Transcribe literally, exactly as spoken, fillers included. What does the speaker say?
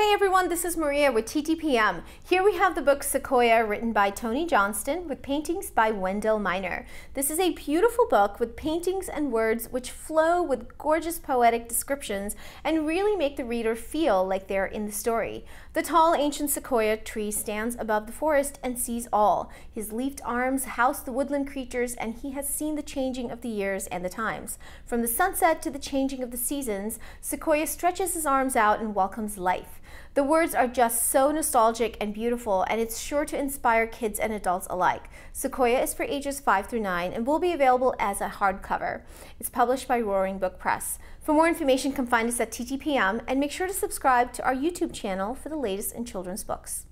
Hey everyone, this is Maria with T T P M. Here we have the book Sequoia, written by Tony Johnston with paintings by Wendell Minor. This is a beautiful book with paintings and words which flow with gorgeous poetic descriptions and really make the reader feel like they're in the story. The tall ancient sequoia tree stands above the forest and sees all. His leafed arms house the woodland creatures, and he has seen the changing of the years and the times. From the sunset to the changing of the seasons, Sequoia stretches his arms out and welcomes life. The words are just so nostalgic and beautiful, and it's sure to inspire kids and adults alike. Sequoia is for ages five through nine and will be available as a hardcover. It's published by Roaring Brook Press. For more information, come find us at T T P M, and make sure to subscribe to our YouTube channel for the latest in children's books.